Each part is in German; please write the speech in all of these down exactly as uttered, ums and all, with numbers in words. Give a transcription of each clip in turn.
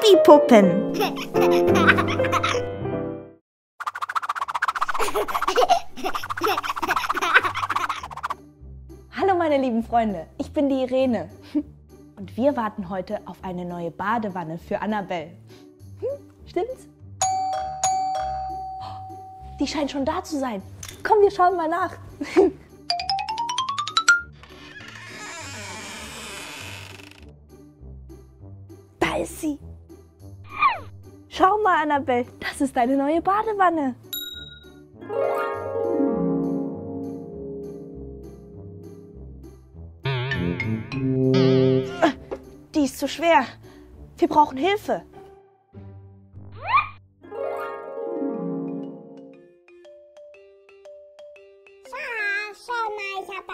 Baby Puppen. Hallo meine lieben Freunde, ich bin die Irene und wir warten heute auf eine neue Badewanne für Annabelle. Hm, stimmt's? Die scheint schon da zu sein. Komm, wir schauen mal nach. Da ist sie. Schau mal, Annabelle, das ist deine neue Badewanne. Die ist zu schwer. Wir brauchen Hilfe.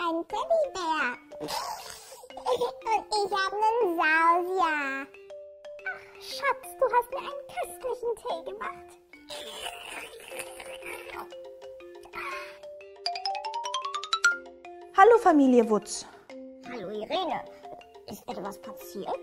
Ein Teddybär. Und ich habe einen Saurier. Ach, Schatz, du hast mir einen köstlichen Tee gemacht. Hallo, Familie Wutz. Hallo, Irene. Ist etwas passiert?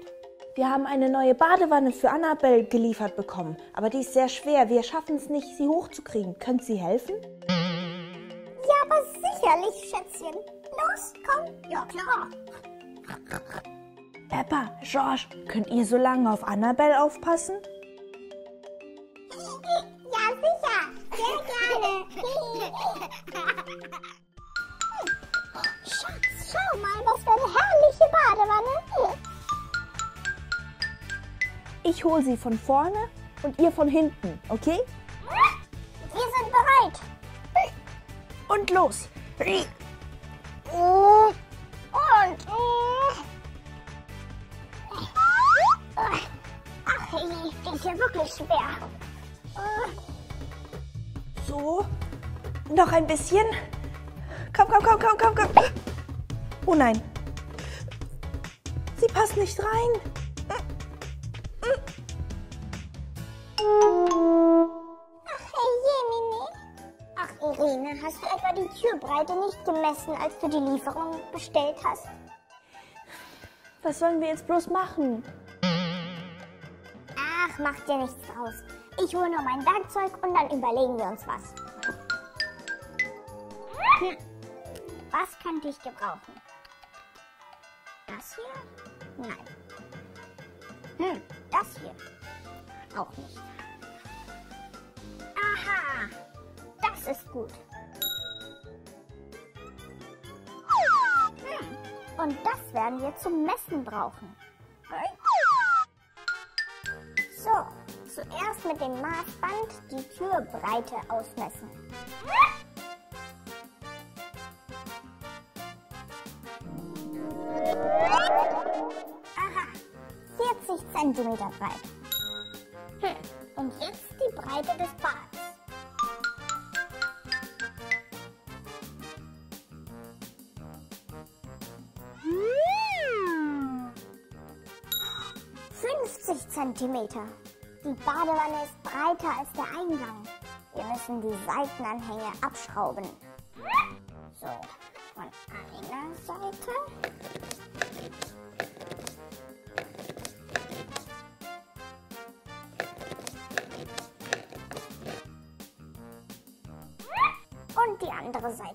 Wir haben eine neue Badewanne für Annabelle geliefert bekommen. Aber die ist sehr schwer. Wir schaffen es nicht, sie hochzukriegen. Könnt Sie helfen? Ja, aber sicherlich, Schätzchen. Los, komm. Ja, klar. Peppa, George, könnt ihr so lange auf Annabelle aufpassen? Ja, sicher. Sehr gerne. Schatz, schau mal, was für eine herrliche Badewanne. Ich hole sie von vorne und ihr von hinten, okay? Wir sind bereit. Und los. Und ach, die ist ja wirklich schwer. So, noch ein bisschen. Komm, komm, komm, komm, komm, komm. Oh nein. Sie passt nicht rein. Irene, hast du etwa die Türbreite nicht gemessen, als du die Lieferung bestellt hast? Was sollen wir jetzt bloß machen? Ach, macht dir nichts draus. Ich hole nur mein Werkzeug und dann überlegen wir uns was. Hm. Was könnte ich gebrauchen? Das hier? Nein. Hm, das hier? Auch nicht. Aha! Das ist gut. Und das werden wir zum Messen brauchen. So, zuerst mit dem Maßband die Türbreite ausmessen. Aha, vierzig Zentimeter breit. Und jetzt die Breite des Bads. fünfzig Zentimeter. Die Badewanne ist breiter als der Eingang. Wir müssen die Seitenanhänge abschrauben. So, von einer Seite. Und die andere Seite.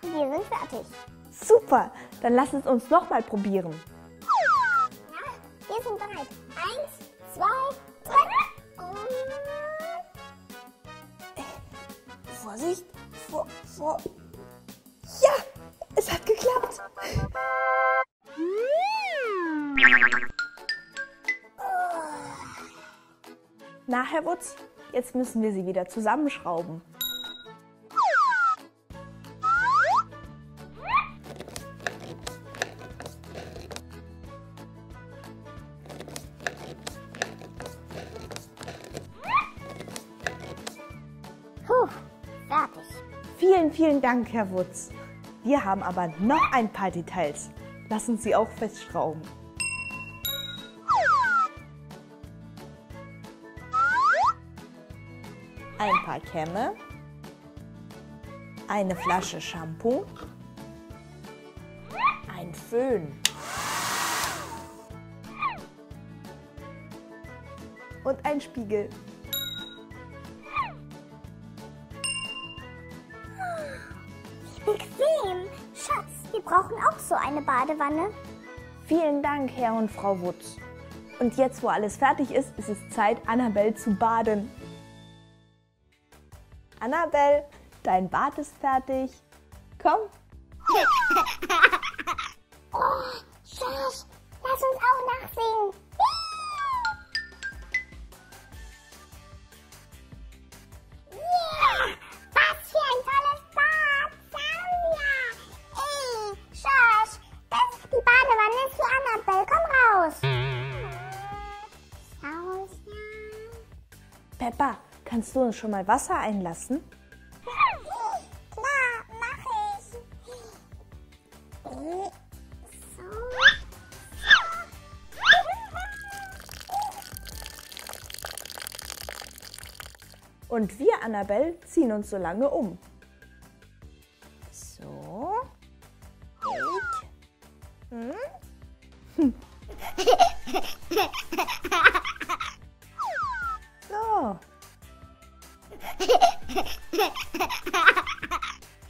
Wir sind fertig. Super, dann lass es uns nochmal probieren. Ja, wir sind bereit. Eins, zwei, drei. Und... Vorsicht, vor, vor... Ja, es hat geklappt. Na, Herr Wutz, jetzt müssen wir sie wieder zusammenschrauben. Vielen, vielen Dank, Herr Wutz. Wir haben aber noch ein paar Details. Lass uns sie auch festschrauben. Ein paar Kämme. eine Flasche Shampoo, ein Föhn und ein Spiegel. Bequem. Schatz, wir brauchen auch so eine Badewanne. Vielen Dank, Herr und Frau Wutz. Und jetzt, wo alles fertig ist, ist es Zeit, Annabelle zu baden. Annabelle, dein Bad ist fertig. Komm. Oh, Schatz, lass uns auch nachsingen. Yeah, was für ein tolles Bad, Sanja. Ey, Schatz, das ist die Badewanne für Annabelle. Komm raus. Peppa, kannst du uns schon mal Wasser einlassen? Klar, mach ich. So. Und wir, Annabelle, ziehen uns so lange um. So. Hm. Hm. So.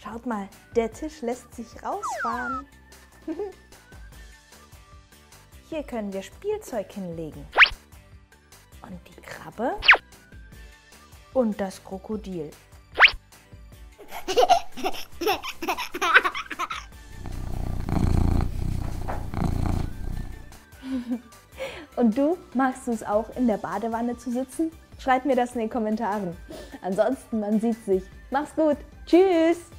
Schaut mal, der Tisch lässt sich rausfahren. Hier können wir Spielzeug hinlegen. Und die Krabbe und das Krokodil. Und du, magst du es auch, in der Badewanne zu sitzen? Schreib mir das in den Kommentaren. Ansonsten, man sieht sich. Mach's gut. Tschüss.